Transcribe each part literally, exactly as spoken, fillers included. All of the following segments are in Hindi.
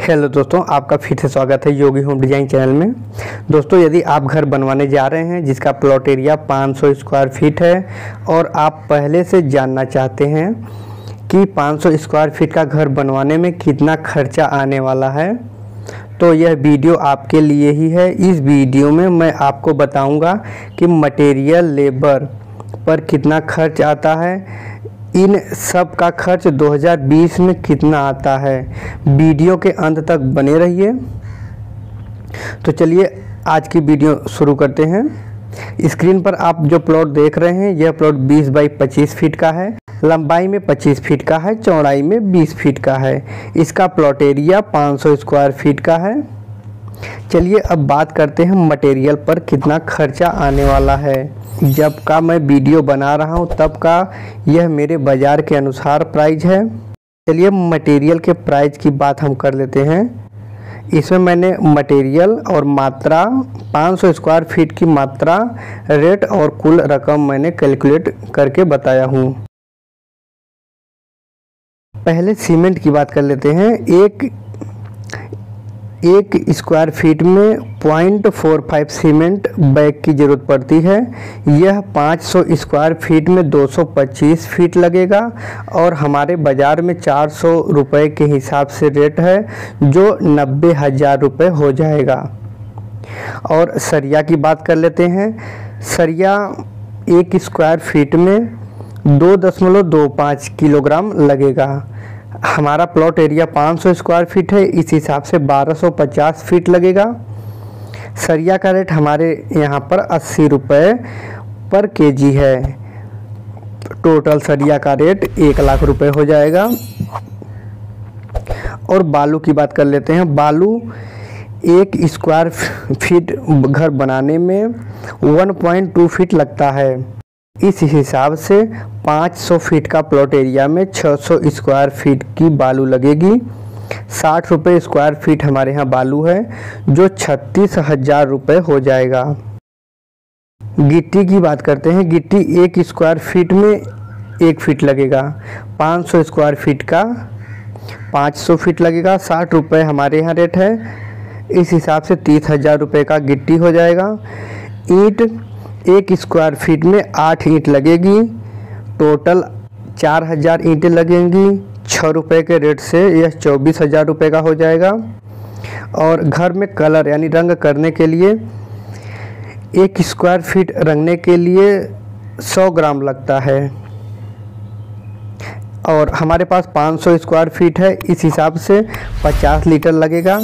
हेलो दोस्तों, आपका फिर से स्वागत है योगी होम डिज़ाइन चैनल में। दोस्तों, यदि आप घर बनवाने जा रहे हैं जिसका प्लॉट एरिया पाँच सौ स्क्वायर फीट है और आप पहले से जानना चाहते हैं कि पाँच सौ स्क्वायर फीट का घर बनवाने में कितना खर्चा आने वाला है, तो यह वीडियो आपके लिए ही है। इस वीडियो में मैं आपको बताऊँगा कि मटेरियल लेबर पर कितना खर्च आता है, इन सब का खर्च दो हज़ार बीस में कितना आता है। वीडियो के अंत तक बने रहिए। तो चलिए आज की वीडियो शुरू करते हैं। स्क्रीन पर आप जो प्लॉट देख रहे हैं, यह प्लॉट बीस बाई पच्चीस फीट का है, लंबाई में पच्चीस फीट का है, चौड़ाई में बीस फीट का है। इसका प्लॉट एरिया पाँच सौ स्क्वायर फीट का है। चलिए अब बात करते हैं मटेरियल पर कितना खर्चा आने वाला है। जब का मैं वीडियो बना रहा हूं तब का यह मेरे बाज़ार के अनुसार प्राइस है। चलिए मटेरियल के प्राइस की बात हम कर लेते हैं। इसमें मैंने मटेरियल और मात्रा, पाँच सौ स्क्वायर फीट की मात्रा, रेट और कुल रकम मैंने कैलकुलेट करके बताया हूं। पहले सीमेंट की बात कर लेते हैं। एक एक स्क्वायर फीट में point four five cement bag की ज़रूरत पड़ती है। यह पाँच सौ स्क्वायर फीट में दो सौ पच्चीस फीट लगेगा और हमारे बाज़ार में चार सौ रुपए के हिसाब से रेट है, जो नब्बे हज़ार रुपये हो जाएगा। और सरिया की बात कर लेते हैं। सरिया एक स्क्वायर फीट में दो दशमलव दो पाँच किलोग्राम लगेगा। हमारा प्लॉट एरिया पाँच सौ स्क्वायर फीट है, इस हिसाब से बारह सौ पचास फीट लगेगा। सरिया का रेट हमारे यहाँ पर अस्सी रुपये पर केजी है। टोटल सरिया का रेट एक लाख रुपये हो जाएगा। और बालू की बात कर लेते हैं। बालू एक स्क्वायर फीट घर बनाने में एक पॉइंट दो फीट लगता है। इस हिसाब से पाँच सौ फीट का प्लॉट एरिया में छह सौ स्क्वायर फीट की बालू लगेगी। साठ रुपये स्क्वायर फीट हमारे यहाँ बालू है, जो छत्तीस हज़ार रुपये हो जाएगा। गिट्टी की बात करते हैं। गिट्टी एक स्क्वायर फीट में एक फीट लगेगा। पाँच सौ स्क्वायर फीट का पाँच सौ फीट लगेगा। साठ रुपये हमारे यहाँ रेट है, इस हिसाब से तीस हज़ार रुपये का गिट्टी हो जाएगा। ईंट एक स्क्वायर फीट में आठ ईंट लगेगी। टोटल चार हज़ार ईंटें लगेंगी। छः रुपये के रेट से यह चौबीस हज़ार रुपये का हो जाएगा। और घर में कलर यानी रंग करने के लिए एक स्क्वायर फीट रंगने के लिए सौ ग्राम लगता है। और हमारे पास पाँच सौ स्क्वायर फीट है, इस हिसाब से पचास लीटर लगेगा।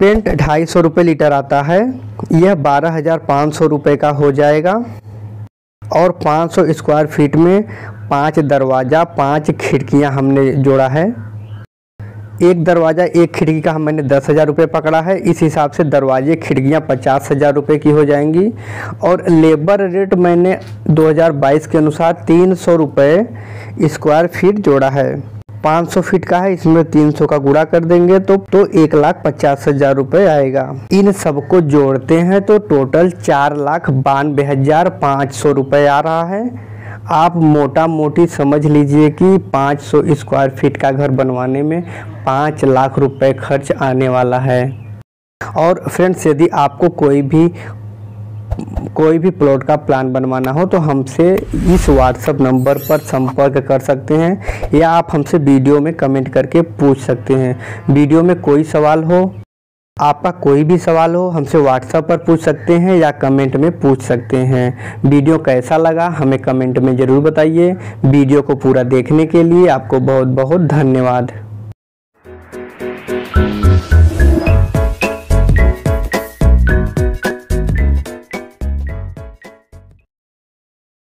पेंट ढाई सौ रुपये लीटर आता है, यह बारह हज़ार पाँच सौ रुपये का हो जाएगा। और पाँच सौ स्क्वायर फीट में पांच दरवाज़ा, पांच खिड़कियां हमने जोड़ा है। एक दरवाज़ा एक खिड़की का हम मैंने दस हज़ार रुपये पकड़ा है, इस हिसाब से दरवाजे खिड़कियां पचास हज़ार रुपये की हो जाएंगी। और लेबर रेट मैंने दो हज़ार बाईस के अनुसार तीन सौ रुपये स्क्वायर फीट जोड़ा है। पाँच सौ फीट का है, इसमें तीन सौ का गुणा कर देंगे तो तो एक लाख पचास हज़ार रुपये आएगा। इन सबको जोड़ते हैं तो टोटल चार लाख बानवे हज़ार पाँच सौ रुपये आ रहा है। आप मोटा मोटी समझ लीजिए कि पाँच सौ स्क्वायर फीट का घर बनवाने में पाँच लाख रुपये खर्च आने वाला है। और फ्रेंड्स, यदि आपको कोई भी कोई भी प्लॉट का प्लान बनवाना हो तो हमसे इस व्हाट्सएप नंबर पर संपर्क कर सकते हैं, या आप हमसे वीडियो में कमेंट करके पूछ सकते हैं। वीडियो में कोई सवाल हो, आपका कोई भी सवाल हो, हमसे व्हाट्सएप पर पूछ सकते हैं या कमेंट में पूछ सकते हैं। वीडियो कैसा लगा हमें कमेंट में ज़रूर बताइए। वीडियो को पूरा देखने के लिए आपको बहुत बहुत धन्यवाद।